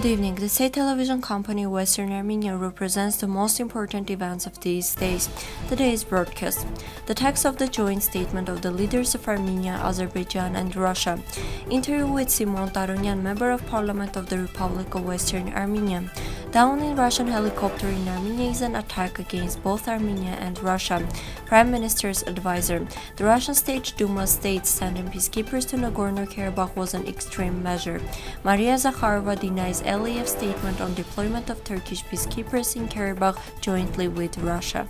Good evening. The state television company Western Armenia represents the most important events of these days. Today's broadcast. The text of the joint statement of the leaders of Armenia, Azerbaijan and Russia. Interview with Simon Taronyan, Member of Parliament of the Republic of Western Armenia. Down in Russian helicopter in Armenia is an attack against both Armenia and Russia. Prime Minister's advisor. The Russian state Duma states sending peacekeepers to Nagorno-Karabakh was an extreme measure. Maria Zakharova denies LAF statement on deployment of Turkish peacekeepers in Karabakh jointly with Russia.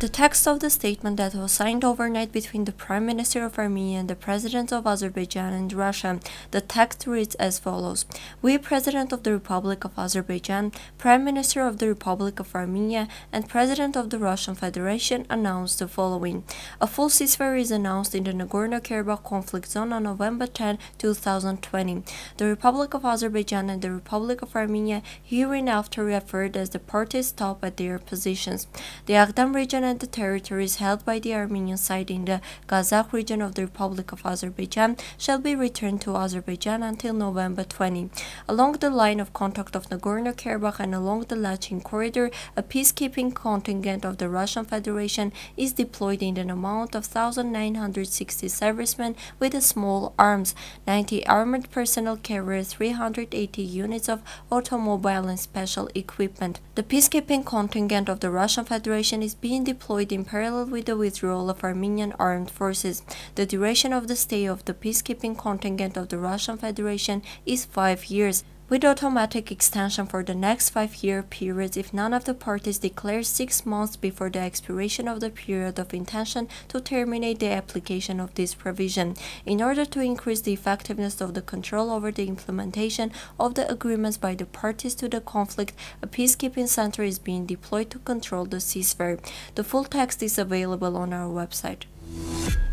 The text of the statement that was signed overnight between the Prime Minister of Armenia and the President of Azerbaijan and Russia. The text reads as follows. We, President of the Republic of Azerbaijan, Prime Minister of the Republic of Armenia, and President of the Russian Federation, announced the following. A full ceasefire is announced in the Nagorno-Karabakh conflict zone on November 10, 2020. The Republic of Azerbaijan and the Republic of Armenia hereinafter referred as the parties stop at their positions. The Agdam region and the territories held by the Armenian side in the Gazakh region of the Republic of Azerbaijan shall be returned to Azerbaijan until November 20. Along the line of contact of Nagorno-Karabakh and along the Lachin corridor, a peacekeeping contingent of the Russian Federation is deployed in an amount of 1,960 servicemen with small arms, 90 armored personnel carriers, 380 units of automobile and special equipment. The peacekeeping contingent of the Russian Federation is being deployed in parallel with the withdrawal of Armenian armed forces. The duration of the stay of the peacekeeping contingent of the Russian Federation is 5 years, with automatic extension for the next 5-year period if none of the parties declares 6 months before the expiration of the period of intention to terminate the application of this provision, in order to increase the effectiveness of the control over the implementation of the agreements by the parties to the conflict. A peacekeeping center is being deployed to control the ceasefire. The full text is available on our website.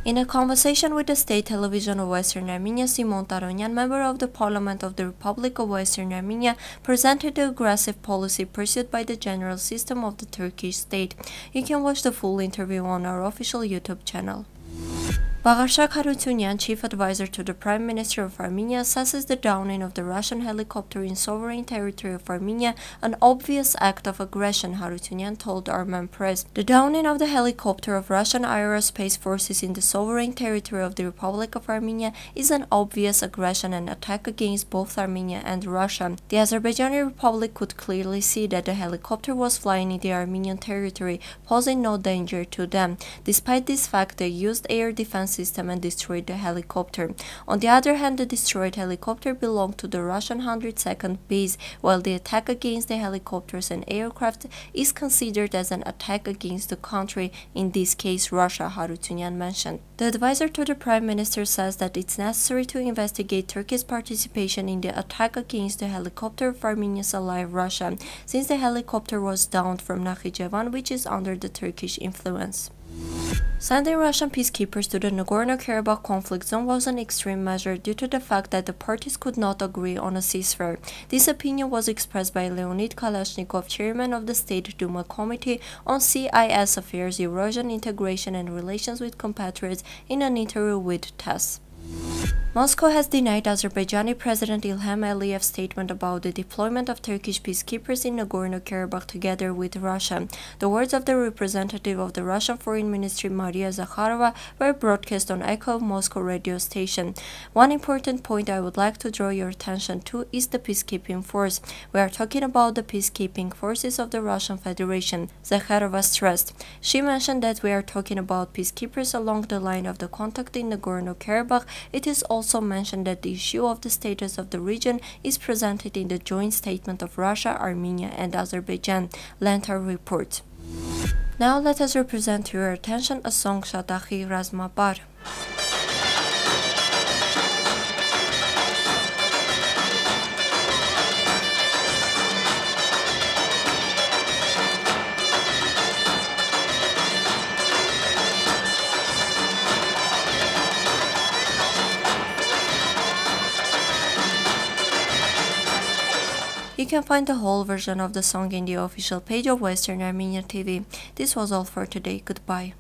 In a conversation with the state television of Western Armenia, Simon Taronyan, Member of the Parliament of the Republic of Western Armenia, presented the aggressive policy pursued by the general system of the Turkish state. You can watch the full interview on our official YouTube channel. Vagharshak Harutyunyan, chief advisor to the Prime Minister of Armenia, assesses the downing of the Russian helicopter in sovereign territory of Armenia, an obvious act of aggression, Harutyunyan told Armen Press. The downing of the helicopter of Russian aerospace forces in the sovereign territory of the Republic of Armenia is an obvious aggression and attack against both Armenia and Russia. The Azerbaijani Republic could clearly see that the helicopter was flying in the Armenian territory, posing no danger to them. Despite this fact, they used air defense system and destroyed the helicopter. On the other hand, the destroyed helicopter belonged to the Russian 102nd base, while the attack against the helicopters and aircraft is considered as an attack against the country, in this case Russia, Harutyunyan mentioned. The advisor to the Prime Minister says that it's necessary to investigate Turkey's participation in the attack against the helicopter of Armenia's ally Russia, since the helicopter was downed from Nakhichevan, which is under the Turkish influence. Sending Russian peacekeepers to the Nagorno-Karabakh conflict zone was an extreme measure due to the fact that the parties could not agree on a ceasefire. This opinion was expressed by Leonid Kalashnikov, chairman of the State Duma Committee on CIS Affairs, Eurasian Integration and Relations with Compatriots, in an interview with TASS. Moscow has denied Azerbaijani President Ilham Aliyev's statement about the deployment of Turkish peacekeepers in Nagorno-Karabakh together with Russia. The words of the representative of the Russian Foreign Ministry, Maria Zakharova, were broadcast on Echo Moscow radio station. One important point I would like to draw your attention to is the peacekeeping force. We are talking about the peacekeeping forces of the Russian Federation, Zakharova stressed. She mentioned that we are talking about peacekeepers along the line of the contact in Nagorno-Karabakh. It is also mentioned that the issue of the status of the region is presented in the joint statement of Russia, Armenia and Azerbaijan, Lantar report. Now let us represent to your attention a song, Shatakhi Razmabar. You can find the whole version of the song in the official page of Western Armenia TV. This was all for today. Goodbye.